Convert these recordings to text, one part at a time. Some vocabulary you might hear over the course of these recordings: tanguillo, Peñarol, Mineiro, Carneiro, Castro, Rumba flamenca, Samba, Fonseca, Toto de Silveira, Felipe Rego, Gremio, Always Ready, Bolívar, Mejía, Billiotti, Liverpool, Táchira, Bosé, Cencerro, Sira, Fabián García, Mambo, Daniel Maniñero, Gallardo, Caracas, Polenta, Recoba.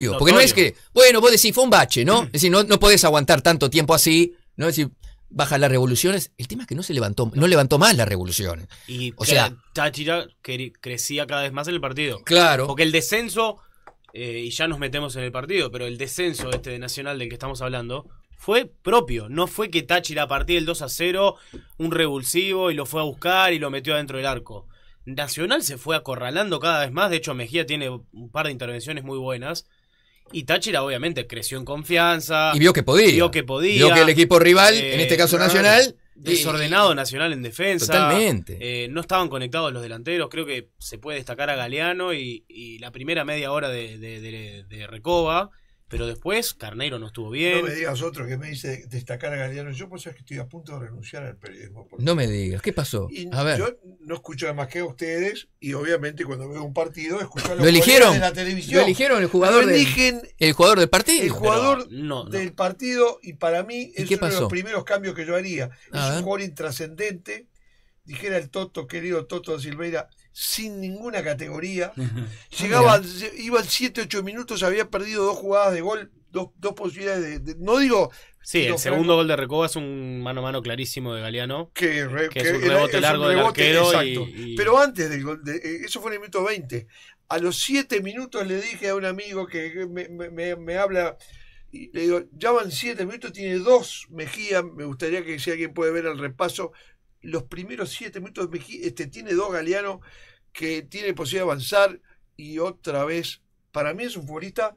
Digo, porque no es que, bueno, vos decís, fue un bache, ¿no? Es decir, no podés aguantar tanto tiempo así, ¿no? Es decir, bajan las revoluciones. El tema es que no se levantó, no levantó más las revoluciones. Y o sea, Táchira crecía cada vez más en el partido. Claro. Porque el descenso, y ya nos metemos en el partido, pero el descenso este de Nacional del que estamos hablando fue propio. No fue que Táchira a partir del 2-0, un revulsivo, y lo fue a buscar y lo metió adentro del arco. Nacional se fue acorralando cada vez más. De hecho, Mejía tiene un par de intervenciones muy buenas. Y Táchira obviamente creció en confianza. Y vio que podía. Vio que el equipo rival, en este caso Nacional... Desordenado Nacional en defensa. Totalmente. No estaban conectados los delanteros. Creo que se puede destacar a Galeano y la primera media hora de Recoba. Pero después Carneiro no estuvo bien. No me digas otro que me dice destacar a Galeano. Yo pues es que estoy a punto de renunciar al periodismo. No me digas, ¿qué pasó? A ver. Yo no escucho más que a ustedes y obviamente cuando veo un partido escucho a los jugadores de la televisión. Lo eligieron el jugador, el jugador del partido. El jugador del partido y para mí es uno de los primeros cambios que yo haría. Es un jugador intrascendente. Dijera el Toto, querido Toto de Silveira, sin ninguna categoría. Llegaba, iban 7-8 minutos, había perdido dos jugadas de gol, dos posibilidades de no digo. Sí, el segundo gol de Recoba es un mano a mano clarísimo de Galeano. Que es un rebote largo del arquero. Y... Pero antes del gol, eso fue en el minuto 20. A los 7 minutos le dije a un amigo que me habla. Y le digo, ya van 7 minutos, tiene 2 Mejía. Me gustaría que si alguien puede ver el repaso. Los primeros 7 minutos de Mejía, tiene 2 Galeano que tiene posibilidad de avanzar y otra vez, para mí es un futbolista,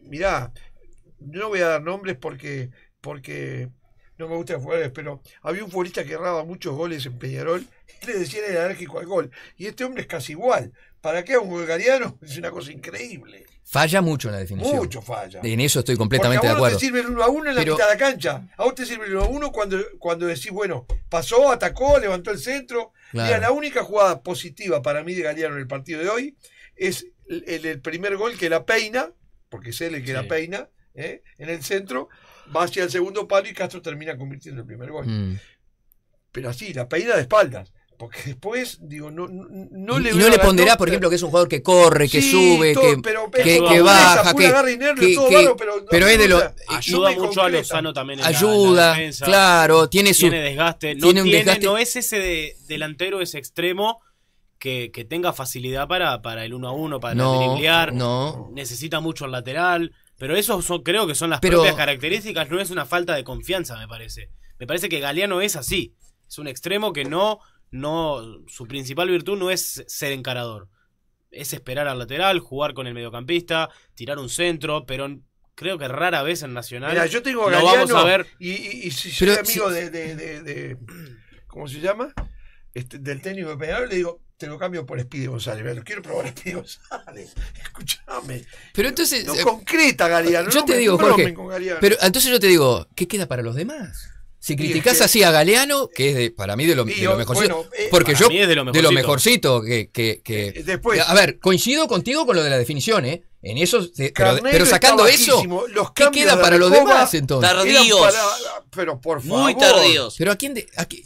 mirá, no voy a dar nombres porque no me gustan jugadores, pero había un futbolista que erraba muchos goles en Peñarol y le decían era alérgico al gol, y este hombre es casi igual. ¿Para qué un Galeano? Es una cosa increíble. Falla mucho en la definición. Mucho falla. En eso estoy completamente de acuerdo. A vos te sirve el 1-1 en la mitad de la cancha. A vos te sirve el 1-1 cuando decís, bueno, pasó, atacó, levantó el centro. Claro. Mira, la única jugada positiva para mí de Galeano en el partido de hoy es el primer gol que la peina, porque es él el que la peina, en el centro, va hacia el segundo palo y Castro termina convirtiendo el primer gol. Pero así, la peina de espaldas. Porque después, digo, no le ponderá, por ejemplo, que es un jugador que corre, que sube, que baja, pero es de los... Ayuda mucho a Lozano también en ayuda, la defensa. Claro, tiene desgaste. No es ese delantero, ese extremo que tenga facilidad para el 1-1, para driblear. No. Necesita mucho el lateral. Pero eso creo que son las propias características. No es una falta de confianza, me parece. Me parece que Galeano es así. Es un extremo que su principal virtud no es ser encarador, es esperar al lateral, jugar con el mediocampista, tirar un centro, pero creo que rara vez en Nacional. Mira, yo tengo a Galeano, vamos a ver. Y si soy amigo de ¿cómo se llama? Del técnico de Peñarol, le digo, te lo cambio por Espíritu González, pero quiero probar a Espíritu González, escúchame. Pero entonces no concreta Galeano, yo te digo, Jorge, pero entonces yo te digo, ¿qué queda para los demás? Si criticás así a Galeano, que es para mí de lo mejorcito, porque yo de lo mejorcito que después, a ver, coincido contigo con lo de la definición, en eso, pero sacando eso, ¿qué queda para los demás entonces? Tardíos, pero por favor, muy tardíos. Pero a quién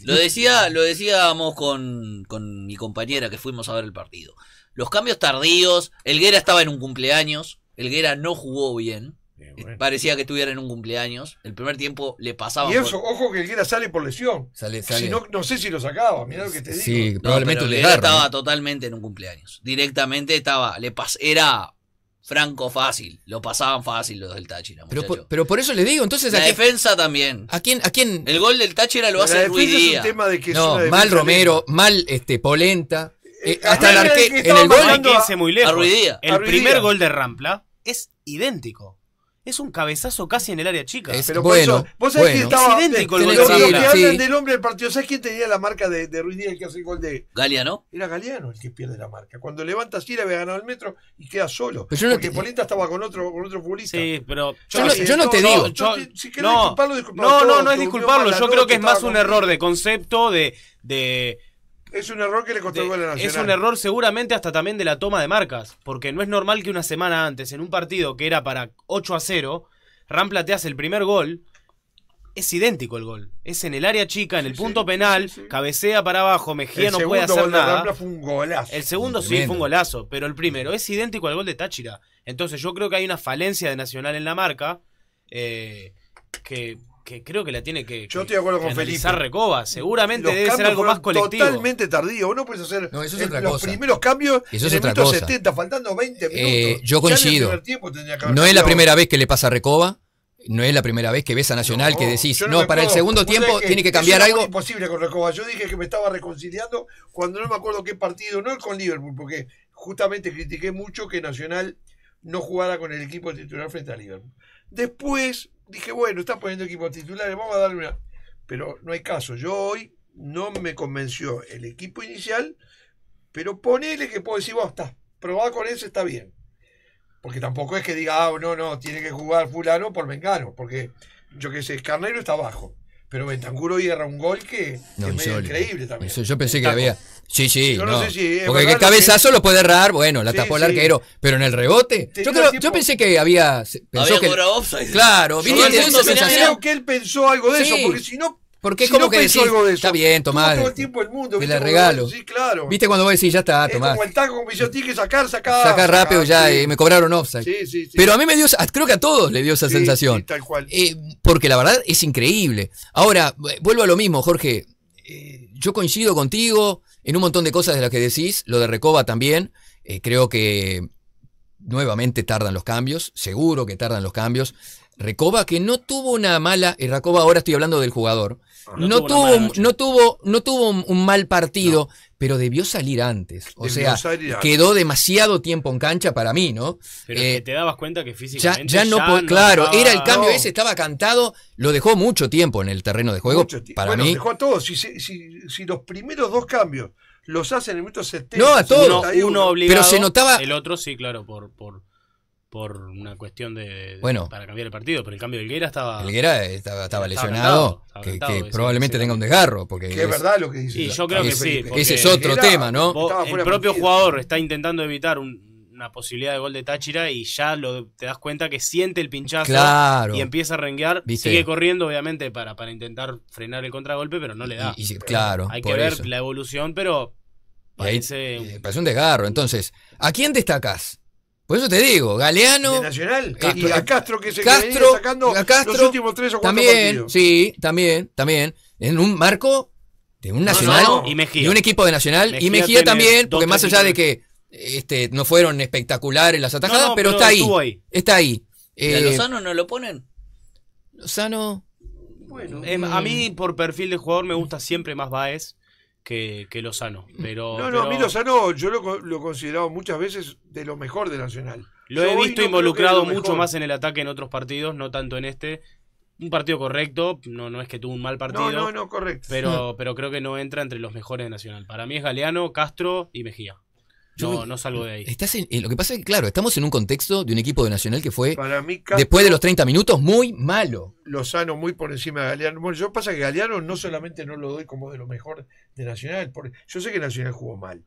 lo decíamos con mi compañera que fuimos a ver el partido. Los cambios tardíos. Helguera estaba en un cumpleaños, Helguera no jugó bien. Bueno. Parecía que estuviera en un cumpleaños. El primer tiempo le pasaba. Y eso, ojo que Helguera sale por lesión. Si no sé si lo sacaba. Mirá lo que te digo. Sí, probablemente Helguera estaba totalmente en un cumpleaños. Directamente estaba. Era franco fácil. Lo pasaban fácil los del Táchira. Pero por eso le digo. Entonces, la defensa también. ¿A quién? El gol del Táchira lo hace Ruiz Díaz. Mal Romero, mal Polenta. Hasta el arquero. En el gol. A Ruiz Díaz. El primer gol de Rampla es idéntico. Es un cabezazo casi en el área chica. Pero por eso, vos sabés que estaba idéntico el gol de Rampla. Los que hablan del hombre del partido, ¿sabés quién tenía la marca de Ruiz Díaz, el que hace el gol de Galeano? Era Galeano el que pierde la marca. Cuando levanta Sira había ganado el metro y queda solo. Porque Polenta estaba con otro futbolista. Sí, pero yo no te digo. Si querés disculparlo, disculparlo. No es disculparlo. Yo creo que es más un error de concepto, de es un error que le costó el gol a Nacional. Es un error seguramente hasta también de la toma de marcas. Porque no es normal que una semana antes, en un partido que era para 8-0, Rampla te hace el primer gol. Es idéntico el gol. Es en el área chica, en el punto penal, cabecea para abajo, Mejía no puede hacer nada. El segundo gol de Rampla fue un golazo. El segundo sí fue un golazo, pero el primero es idéntico al gol de Táchira. Entonces yo creo que hay una falencia de Nacional en la marca que creo que la tiene que yo estoy de acuerdo con Felipe. Recoba. Seguramente los debe ser algo más colectivo. Totalmente tardío. Uno puede hacer los primeros cambios en el minuto 70, faltando 20 minutos. Yo coincido. No es la primera vez que le pasa a Recoba. No es la primera vez que ves a Nacional que decís, no para el segundo tiempo tiene que cambiar algo. Imposible con Recoba. Yo dije que me estaba reconciliando cuando no me acuerdo qué partido, no con Liverpool, porque justamente critiqué mucho que Nacional no jugara con el equipo titular frente a Liverpool. Después dije, bueno, está poniendo equipo titular, vamos a darle una... Pero no hay caso. Yo hoy no me convenció el equipo inicial, pero ponele que puedo decir, vos, está, probá con eso, está bien. Porque tampoco es que diga, ah, no, no, tiene que jugar fulano por mengano, porque yo qué sé, Carneiro está abajo, pero Bentancur hoy erra un gol que no, es medio increíble también. Yo pensé que había... Sí, sí, yo no, no sé si porque el cabezazo que... lo puede errar, bueno, la tapó el arquero, pero en el rebote, yo pensé que había... Pensó que... Claro, creo que él pensó algo de eso, porque si no... Porque es si como no que decís, algo de eso, está bien, tomá, todo el tiempo del mundo, te la regalo. Sí, claro. Viste cuando vos decís, ya está, tomá. Es como el taco, como Billiotti, que sacar rápido, ya, sí. Me cobraron offside. Sí, sí, sí. Pero a mí me dio, creo que a todos le dio esa sensación. Sí, tal cual. Porque la verdad es increíble. Ahora, vuelvo a lo mismo, Jorge. Yo coincido contigo en un montón de cosas de las que decís, lo de Recoba también. Creo que nuevamente tardan los cambios, seguro que tardan los cambios. Recoba que no tuvo una mala, y Recoba ahora estoy hablando del jugador, no tuvo un mal partido, no, pero debió salir antes, o sea, quedó demasiado tiempo en cancha para mí, ¿no? Pero que te dabas cuenta que físicamente ya no claro, estaba, era el cambio ese, estaba cantado, lo dejó mucho tiempo en el terreno de juego, para bueno, mí. Dejó a todos, si los primeros dos cambios los hacen en el minuto 70. No, a todos, uno obligado, pero se notaba... El otro sí, claro, por una cuestión de bueno, para cambiar el partido, pero el cambio de Helguera estaba... Helguera estaba lesionado, estaba que probablemente tenga un desgarro. Porque que es verdad lo que dice. Y yo creo que sí. Ese es otro Helguera, tema, ¿no? El propio jugador está intentando evitar una posibilidad de gol de Táchira y ya te das cuenta que siente el pinchazo y empieza a renguear. ¿Viste? Sigue corriendo, obviamente, para intentar frenar el contragolpe, pero no le da. Claro, hay que ver la evolución, pero parece un desgarro. Entonces, ¿a quién destacás? Por eso te digo, Galeano, Nacional, Castro, y a Castro que se viene sacando los últimos 3 o 4 partidos. Sí, también. En un marco de un Nacional y un equipo de Nacional. Mejía y Mejía también, porque más allá de que no fueron espectaculares las atajadas, pero está ahí. Está ahí. ¿Y a Lozano no lo ponen? Lozano... Bueno, a mí, por perfil de jugador, me gusta siempre más Baez que Lozano, pero... No, a mí Lozano yo lo he considerado muchas veces de lo mejor de Nacional. Lo he visto involucrado mucho más en el ataque en otros partidos, no tanto en este. Un partido correcto, no es que tuvo un mal partido. No, correcto. Pero creo que no entra entre los mejores de Nacional. Para mí es Galeano, Castro y Mejía. No salgo de ahí. Lo que pasa es que, claro, estamos en un contexto de un equipo de Nacional que fue, para mí, Castro, después de los 30 minutos, muy malo. Lozano muy por encima de Galeano. Bueno, yo pasa que Galeano no solamente no lo doy como de lo mejor de Nacional. Yo sé que Nacional jugó mal,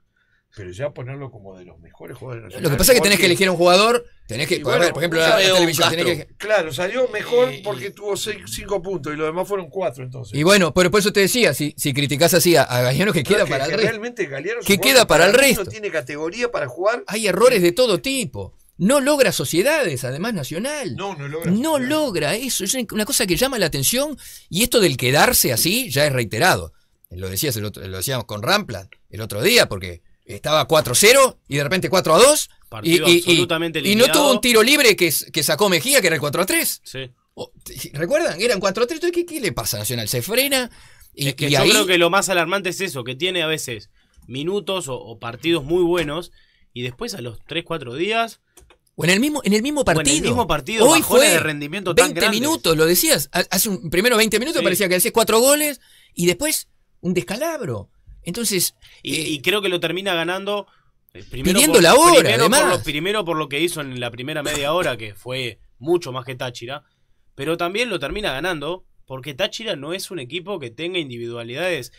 pero ya ponerlo como de los mejores jugadores de Nacional. Lo que pasa es que tenés que elegir a un jugador, por ejemplo, la televisión. Claro, salió mejor porque tuvo 5 puntos y los demás fueron 4 entonces. Y bueno, pero por eso te decía, si criticás así a Galeano, que queda para el resto. Realmente Galeano no tiene categoría para jugar. Hay errores de todo tipo. No logra sociedades, además Nacional. No logra eso. Es una cosa que llama la atención, y esto del quedarse así ya es reiterado. Lo decíamos con Rampla el otro día, porque estaba 4-0 y de repente 4-2 y no tuvo un tiro libre que sacó Mejía, que era el 4-3. Sí. ¿Recuerdan? Eran 4-3. ¿Qué le pasa a Nacional? Se frena. Yo creo que lo más alarmante es eso, que tiene a veces minutos o partidos muy buenos y después a los 3-4 días... O en el mismo partido. En el mismo partido. Hoy fue de rendimiento 20 tan minutos, lo decías. Hace primero 20 minutos parecía que hacías 4 goles y después un descalabro. Entonces, y creo que lo termina ganando pidiendo la hora, además. Primero por lo que hizo en la primera media hora, que fue mucho más que Táchira, pero también lo termina ganando porque Táchira no es un equipo que tenga individualidades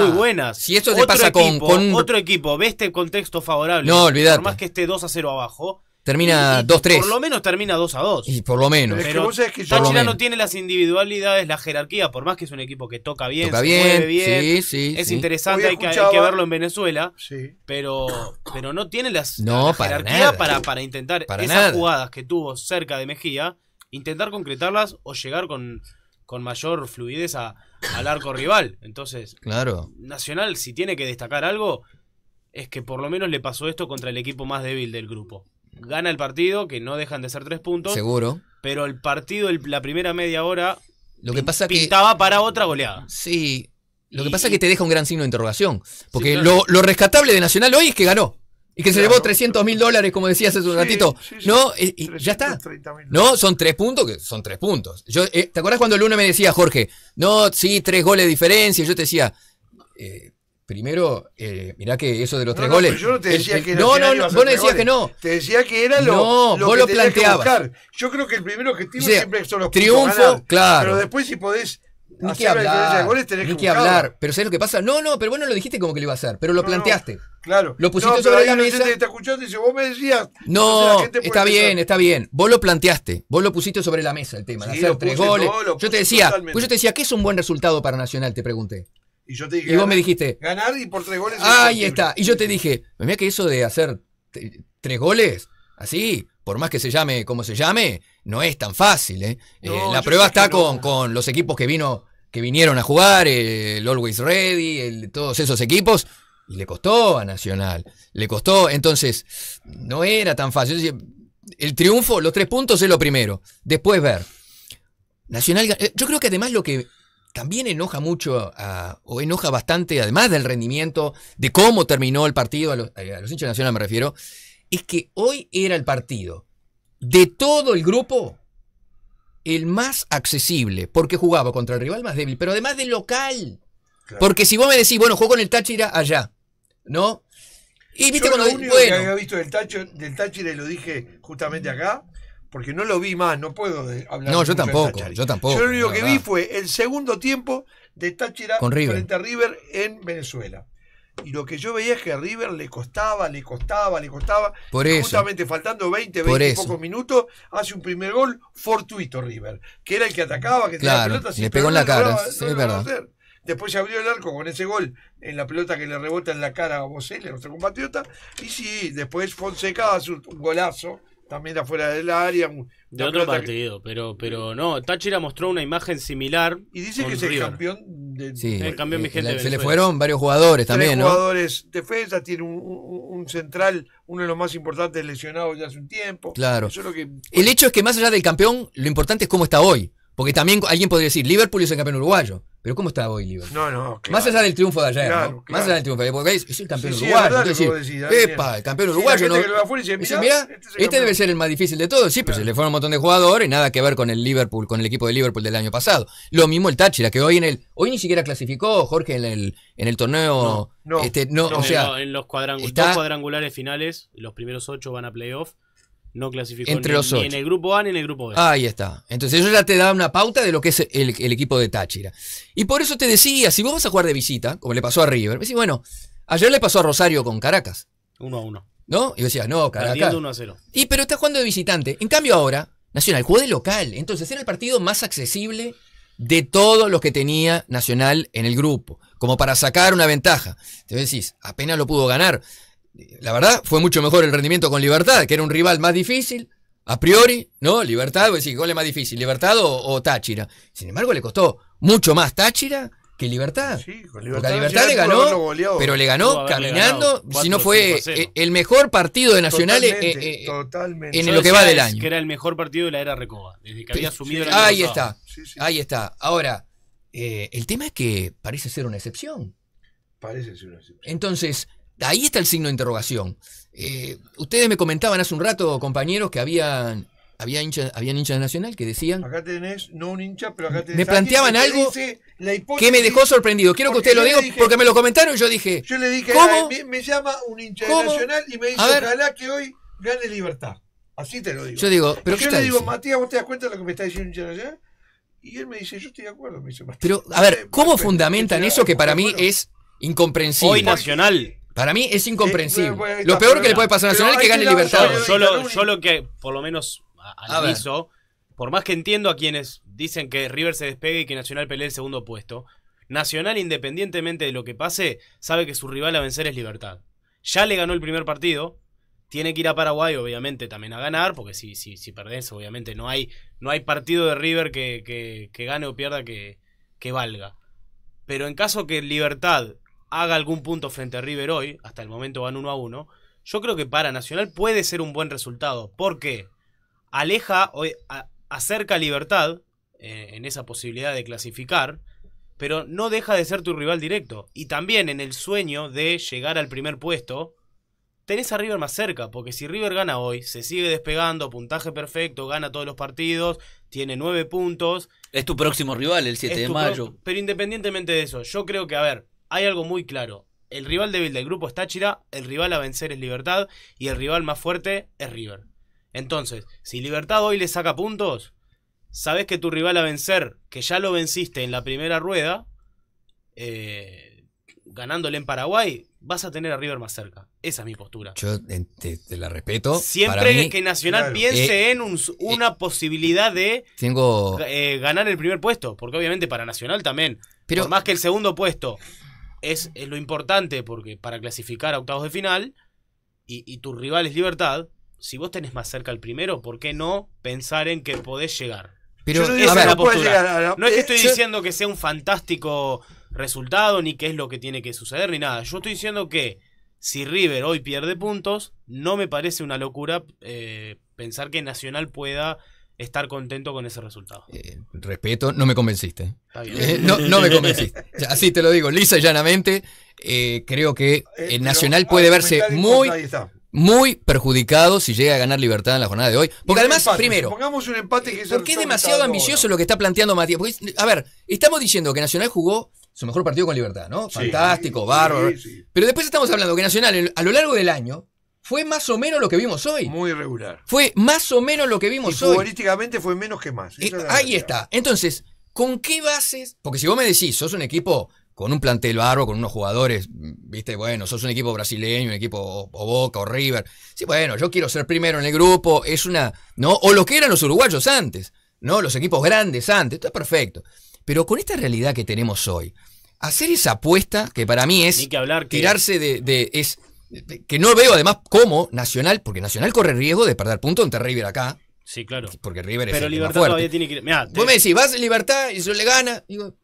muy buenas. Si esto te pasa con otro equipo, ve este contexto favorable, por más que esté 2-0 abajo, Termina 2-3. Por lo menos termina 2-2. Y por lo menos. Pero es que Táchira no tiene las individualidades, la jerarquía, por más que es un equipo que toca bien, se mueve bien. Sí, sí, es interesante, hay que verlo en Venezuela. Sí. Pero no tiene la jerarquía para intentar esas jugadas que tuvo cerca de Mejía, intentar concretarlas o llegar con mayor fluidez al arco rival. Entonces, claro. Nacional, si tiene que destacar algo, es que por lo menos le pasó esto contra el equipo más débil del grupo. Gana el partido, que no dejan de ser 3 puntos. Seguro. Pero el partido, la primera media hora, lo que pasa pintaba que, para otra goleada. Sí. Lo que pasa es que te deja un gran signo de interrogación. Porque sí, claro. lo rescatable de Nacional hoy es que ganó. Y que se llevó $300.000, como decías hace un ratito. Sí, sí, no, y ya está. No, son 3 puntos, que son 3 puntos. ¿Te acuerdas cuando el lunes me decía, Jorge, no, sí, 3 goles de diferencia? Yo te decía... Primero, mirá que eso de los 3 goles... Pero yo no te decía que era... No, vos no decías que no. Te decía que era lo que tenías que buscar. Yo creo que el primer objetivo siempre son los triunfos. Triunfo, claro. Pero después si podés... Ni que hablar, pero ¿sabes lo que pasa? No, pero vos no lo dijiste como que lo iba a hacer, pero lo planteaste. Claro. Lo pusiste sobre la mesa. Te escuchando y dice, vos me decías... No, está bien, está bien. Vos lo planteaste, vos lo pusiste sobre la mesa el tema, de hacer 3 goles. Yo te decía, ¿qué es un buen resultado para Nacional? Te pregunté. Y yo te dije, y vos me dijiste ganar y por 3 goles. Ahí está. Y yo te dije, mirá que eso de hacer 3 goles, así, por más que se llame como se llame, no es tan fácil. La prueba está con los equipos que vinieron a jugar, el Always Ready, todos esos equipos, y le costó a Nacional. Le costó, entonces, no era tan fácil. Decía, el triunfo, los 3 puntos es lo primero. Después ver. Nacional, yo creo que además lo que... También enoja mucho, o enoja bastante, además del rendimiento, de cómo terminó el partido, a los hinchas nacionales me refiero, es que hoy era el partido de todo el grupo el más accesible, porque jugaba contra el rival más débil, pero además del local. Claro. Porque si vos me decís, bueno, juego con el Táchira allá, ¿no? Y viste cuando lo único que había visto del Táchira, y lo dije justamente acá, porque no lo vi más, no puedo hablar. No, yo tampoco. Yo lo único que vi fue el segundo tiempo de Táchira frente a River en Venezuela. Y lo que yo veía es que a River le costaba. Por eso. Justamente faltando 20 y pocos minutos, hace un primer gol fortuito River, que era el que atacaba, que tenía la pelota. Le pegó en la cara, sí, es verdad. Después se abrió el arco con ese gol en la pelota que le rebota en la cara a Bosé, nuestro compatriota. Y sí, después Fonseca hace un golazo. También afuera del área. De otro partido, pero no. Táchira mostró una imagen similar. Y dice que es el campeón de... Sí, el campeón vigente de Venezuela. Le fueron varios jugadores también, ¿no? Jugadores, defensa, tiene un central, uno de los más importantes lesionados ya hace un tiempo. Claro. Eso es lo que... El hecho es que más allá del campeón, lo importante es cómo está hoy. Porque también alguien podría decir, Liverpool es el campeón uruguayo. Pero ¿cómo está hoy Liverpool? No, claro. Más allá del triunfo de ayer, claro, ¿no? Claro. Más allá del triunfo de ayer, porque es el campeón uruguayo. El campeón uruguayo, ¿no? Mirá, este debe ser el más difícil de todos. Sí, claro. Pero se le fueron un montón de jugadores, nada que ver con el Liverpool, con el equipo de Liverpool del año pasado. Lo mismo el Táchira, que hoy hoy ni siquiera clasificó, Jorge, en el torneo. En los dos cuadrangulares finales, los primeros 8 van a playoff. No clasificó entre los 8. Ni en el grupo A ni en el grupo B. Ahí está. Entonces eso ya te da una pauta de lo que es el equipo de Táchira. Y por eso te decía, si vos vas a jugar de visita, como le pasó a River, decís, bueno, ayer le pasó a Rosario con Caracas. 1-1. ¿No? Y decías, no, Caracas. Perdiendo 1-0. Y pero está jugando de visitante. En cambio ahora, Nacional jugó de local. Entonces era el partido más accesible de todos los que tenía Nacional en el grupo. Como para sacar una ventaja. Entonces decís, apenas lo pudo ganar. La verdad, fue mucho mejor el rendimiento con Libertad, que era un rival más difícil, a priori, ¿no? Libertad, voy a decir, ¿cuál es más difícil? ¿Libertad o Táchira? Sin embargo, le costó mucho más Táchira que Libertad. Sí, con Libertad. Porque a Libertad le ganó, pero le ganó caminando, si no fue el mejor partido de Nacional en lo que va del año. Que era el mejor partido de la era Recoba, desde que había asumido la era. Ahí está, ahí está. Ahora, el tema es que parece ser una excepción. Parece ser una excepción. Entonces... Ahí está el signo de interrogación. Ustedes me comentaban hace un rato, compañeros, que habían hinchas de Nacional que decían... Acá tenés, no un hincha, pero acá tenés... Me planteaban algo que me dejó sorprendido. Quiero que ustedes lo digan porque me lo comentaron y yo dije... Yo le dije, ¿cómo? Me llama un hincha de Nacional y me dice, ojalá que hoy gane Libertad. Así te lo digo. Yo digo, pero yo le digo, Matías, ¿vos te das cuenta de lo que me está diciendo un hincha de Nacional? Y él me dice, yo estoy de acuerdo, me dice Matías. Pero, a ver, ¿cómo fundamentan eso que para mí es incomprensible? Hoy Nacional... Para mí es incomprensible. Sí, pues, lo peor que le puede pasar a Nacional es que gane Libertadores. Yo lo que, por lo menos, analizo, por más que entiendo a quienes dicen que River se despegue y que Nacional pelee el segundo puesto, Nacional, independientemente de lo que pase, sabe que su rival a vencer es Libertad. Ya le ganó el primer partido, tiene que ir a Paraguay, obviamente, también a ganar, porque si perdés, obviamente, no hay partido de River que gane o pierda que valga. Pero en caso que Libertad haga algún punto frente a River hoy, hasta el momento van 1-1, yo creo que para Nacional puede ser un buen resultado, porque acerca a Libertad en esa posibilidad de clasificar, pero no deja de ser tu rival directo. Y también en el sueño de llegar al primer puesto, tenés a River más cerca, porque si River gana hoy, se sigue despegando, puntaje perfecto, gana todos los partidos, tiene 9 puntos. Es tu próximo rival el 7 de mayo. Pero independientemente de eso, yo creo que, a ver, hay algo muy claro. El rival débil del grupo es Táchira, el rival a vencer es Libertad y el rival más fuerte es River. Entonces, si Libertad hoy le saca puntos, sabés que tu rival a vencer, que ya lo venciste en la primera rueda, ganándole en Paraguay, vas a tener a River más cerca. Esa es mi postura. Yo te la respeto. Siempre para mí, que Nacional piense en una posibilidad de ganar el primer puesto, porque obviamente para Nacional también, pero, por más que el segundo puesto es lo importante, porque para clasificar a octavos de final y tu rival es Libertad, si vos tenés más cerca el primero, ¿por qué no pensar en que podés llegar? Pero yo no digo, a ver, puede llegar a no es que estoy diciendo que sea un fantástico resultado, ni qué es lo que tiene que suceder, ni nada. Yo estoy diciendo que si River hoy pierde puntos, no me parece una locura pensar que Nacional pueda estar contento con ese resultado. Respeto, no me convenciste. Está bien. No me convenciste. Así te lo digo, lisa y llanamente. Creo que el Nacional puede verse muy perjudicado si llega a ganar Libertad en la jornada de hoy. Porque además, primero, pongamos un empate que porque es demasiado ambicioso lo que está planteando Matías. Porque, a ver, estamos diciendo que Nacional jugó su mejor partido con Libertad, ¿no? Fantástico, sí, bárbaro. Sí, sí. Pero después estamos hablando que Nacional, a lo largo del año, fue más o menos lo que vimos hoy. Muy regular. Fue más o menos lo que vimos hoy. Futbolísticamente fue menos que más. Ahí está. Entonces, ¿con qué bases? Porque si vos me decís, sos un equipo con un plantel barro, con unos jugadores, viste, bueno, sos un equipo brasileño, un equipo o Boca o River. Sí, bueno, yo quiero ser primero en el grupo, es una, ¿no? O lo que eran los uruguayos antes, ¿no? Los equipos grandes antes, está perfecto. Pero con esta realidad que tenemos hoy, hacer esa apuesta, que para mí es que hablar que tirarse que no veo además cómo Nacional, porque Nacional corre riesgo de perder punto ante River acá. Sí, claro. Porque River pero es Libertad más fuerte. Todavía tiene que ir. Mirá, vos me decís, vas Libertad y se le gana, digo,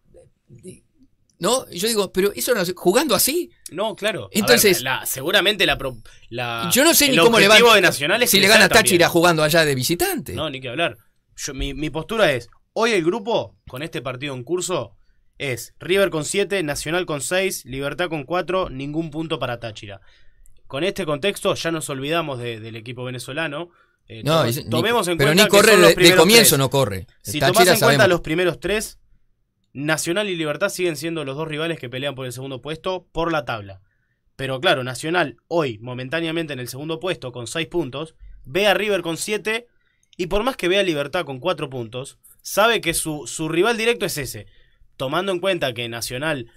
¿no? Yo digo, pero eso no, jugando así. No, claro. Entonces, ver, seguramente yo no sé ni cómo le va si le gana Táchira jugando allá de visitante. No, ni que hablar. Mi postura es, hoy el grupo, con este partido en curso, es River con 7, Nacional con 6, Libertad con 4, ningún punto para Táchira. Con este contexto ya nos olvidamos del equipo venezolano. No, tomemos en cuenta que son los primeros de comienzo tres. No corre. Si tomás en cuenta los primeros tres, Nacional y Libertad siguen siendo los dos rivales que pelean por el segundo puesto por la tabla. Pero claro, Nacional hoy momentáneamente en el segundo puesto con 6 puntos, ve a River con 7 y por más que vea a Libertad con 4 puntos, sabe que su rival directo es ese. Tomando en cuenta que Nacional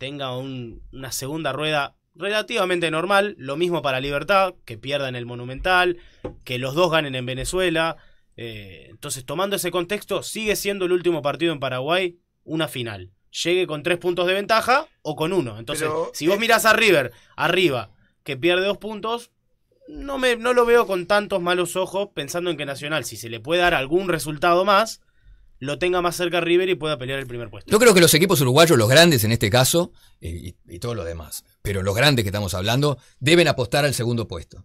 tenga una segunda rueda relativamente normal, lo mismo para Libertad, que pierda en el Monumental, que los dos ganen en Venezuela. Entonces, tomando ese contexto, sigue siendo el último partido en Paraguay una final. Llegue con 3 puntos de ventaja o con 1. Entonces, pero, si vos mirás a River arriba, que pierde 2 puntos, no lo veo con tantos malos ojos, pensando en que Nacional, si se le puede dar algún resultado más, lo tenga más cerca a River y pueda pelear el primer puesto. Yo creo que los equipos uruguayos, los grandes en este caso, y todos los demás, pero los grandes que estamos hablando, deben apostar al segundo puesto.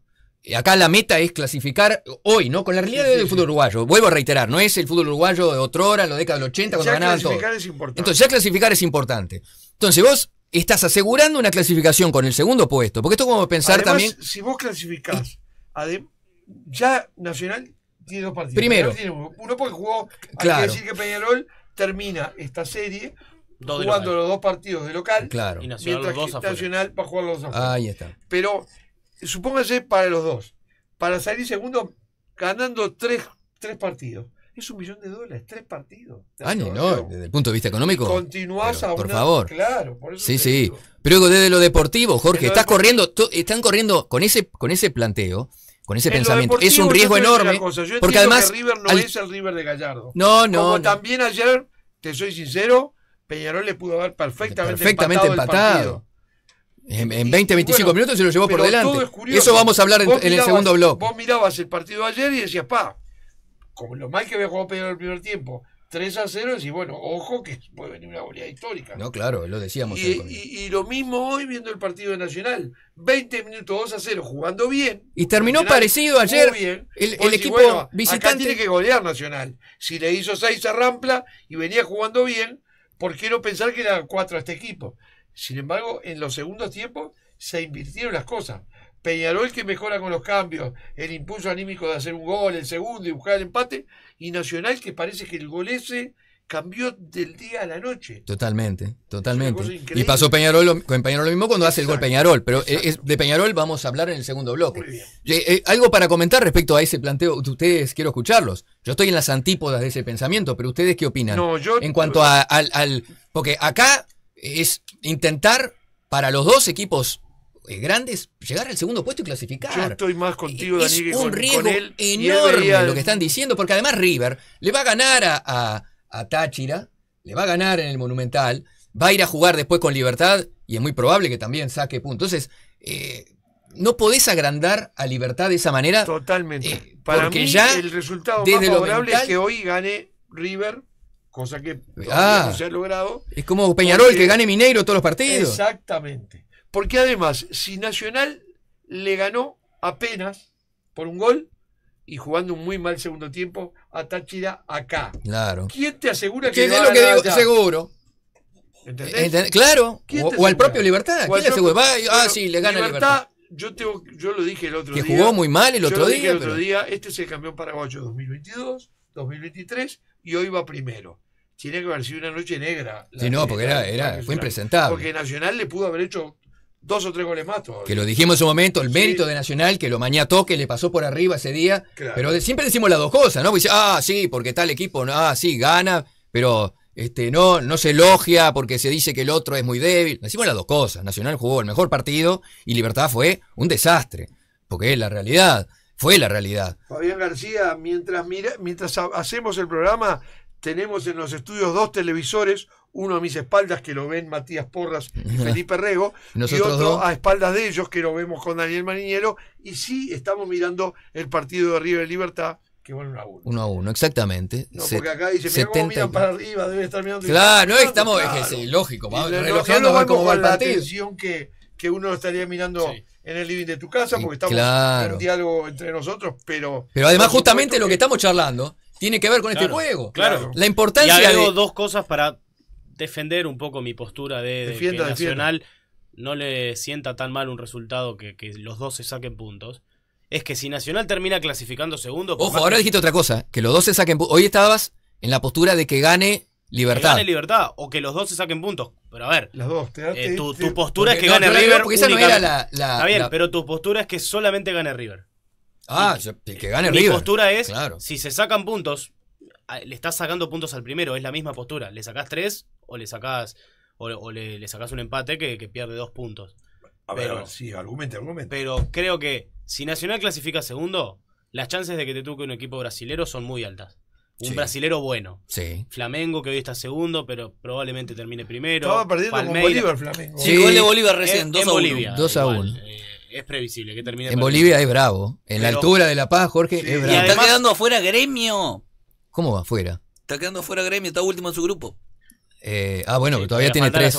Acá la meta es clasificar hoy, ¿no? Con la realidad del fútbol uruguayo. Vuelvo a reiterar, no es el fútbol uruguayo de otrora, en la década del 80, cuando ganaban todo. Entonces ya clasificar es importante. Entonces vos estás asegurando una clasificación con el segundo puesto, porque esto es como pensar además, también... si vos clasificás, ya Nacional tiene 2 partidos. Primero. Tiene uno porque jugó, hay que decir que Peñarol termina esta serie jugando los 2 partidos de local, y Nacional, mientras que Nacional va a jugar los 2 afuera. Ahí está. Pero... supóngase para los dos, para salir segundo ganando 3 partidos, es $1 millón de dólares, 3 partidos. No, desde el punto de vista económico. Continuás a una... Por favor. Claro, por eso sí. Pero desde lo deportivo, Jorge, estás corriendo, están corriendo con ese planteo, con ese pensamiento. Es un riesgo enorme. Porque además que River no es el River de Gallardo. No. Como también ayer, te soy sincero, Peñarol le pudo haber perfectamente empatado. En 20, 25 minutos se lo llevó por delante. Eso vamos a hablar en el segundo bloque. Vos mirabas el partido ayer y decías, como lo mal que había jugado Peñarol el primer tiempo, 3-0, y bueno, ojo que puede venir una goleada histórica. No, claro, lo decíamos. Y lo mismo hoy viendo el partido de Nacional. 20 minutos 2-0, jugando bien. Y terminó Nacional, parecido ayer. Bien, el equipo visitante. Acá tiene que golear Nacional. Si le hizo 6 a Rampla y venía jugando bien, ¿por qué no pensar que era 4 a este equipo? Sin embargo, en los segundos tiempos se invirtieron las cosas. Peñarol, que mejora con los cambios, el impulso anímico de hacer un gol, el segundo y buscar el empate, y Nacional, que parece que el gol ese cambió del día a la noche. Totalmente. Y pasó con Peñarol lo mismo cuando hace el gol Peñarol, pero de Peñarol vamos a hablar en el segundo bloque. Muy bien. Algo para comentar respecto a ese planteo de ustedes, quiero escucharlos. Yo estoy en las antípodas de ese pensamiento, pero ¿ustedes qué opinan? En cuanto al... Porque acá es intentar para los dos equipos grandes llegar al segundo puesto y clasificar. Yo estoy más contigo, Daniel, que con él. Es un riesgo enorme lo que están diciendo, porque además River le va a ganar a Táchira, le va a ganar en el Monumental, va a ir a jugar después con Libertad y es muy probable que también saque puntos. Entonces, no podés agrandar a Libertad de esa manera. Totalmente. Para mí ya el resultado más favorable es que hoy gane River, cosa que no se ha logrado. Es como Peñarol que gane Mineiro todos los partidos. Exactamente. Porque además, si Nacional le ganó apenas por un gol y jugando un muy mal segundo tiempo a Táchira acá. Claro. ¿Quién te asegura que va a ganar? Es lo que digo, seguro. ¿Entendés? Claro. O al propio Libertad. ¿Quién le asegura? Sí, le gana Libertad. Yo lo dije el otro día. Que jugó muy mal el otro día. Este es el campeón paraguayo 2022, 2023 y hoy va primero. Tiene que haber sido una noche negra. Sí, no, porque fue impresentable. Porque Nacional le pudo haber hecho 2 o 3 goles más todavía. Que lo dijimos en su momento, el mérito de Nacional, que lo maniató, que le pasó por arriba ese día. Claro. Pero siempre decimos las dos cosas, ¿no? Porque dice, porque tal equipo, gana, pero no se elogia porque se dice que el otro es muy débil. Decimos las dos cosas. Nacional jugó el mejor partido y Libertad fue un desastre. Porque es la realidad. Fue la realidad. Fabián García, mientras hacemos el programa, tenemos en los estudios 2 televisores. Uno a mis espaldas, que lo ven Matías Porras y Felipe Rego, y otro a espaldas de ellos, que lo vemos con Daniel Maniñero, y sí estamos mirando el partido de River Libertad, que van 1-1. 1-1, exactamente. No, porque acá dice, mirá cómo miran para arriba, debe estar mirando. Claro, es lógico, vamos relojeando a ver cómo va el partido. La atención que uno lo estaría mirando en el living de tu casa, porque estamos en un diálogo entre nosotros, pero... Pero además justamente lo que estamos charlando tiene que ver con este juego. Claro. La importancia de... Y hago 2 cosas para... defender un poco mi postura de que Nacional no le sienta tan mal un resultado que los dos se saquen puntos. Es que si Nacional termina clasificando segundo... Ojo, ahora dijiste otra cosa, que los dos se saquen puntos. Hoy estabas en la postura de que gane Libertad. Que gane Libertad, o que los dos se saquen puntos. Pero a ver, las dos, tu postura es que gane River. Porque esa no era la... Está bien, pero tu postura es que solamente gane River. Que gane River. Mi postura es, si se sacan puntos, le estás sacando puntos al primero, es la misma postura. Le sacás 3... o le sacás un empate que pierde 2 puntos. A ver, sí, argumento. Pero creo que si Nacional clasifica segundo, las chances de que te toque un equipo brasilero son muy altas. Un brasilero bueno. Sí. Flamengo, que hoy está segundo, pero probablemente termine primero. Estaba perdiendo con Bolívar, Flamengo. Sí, gol de Bolívar recién, 2-1. Es previsible que termine. En Bolivia es bravo. En la altura de La Paz, Jorge, es bravo. Además, está quedando afuera Gremio. ¿Cómo va afuera? Está quedando afuera Gremio, está último en su grupo. Bueno, todavía tiene 3.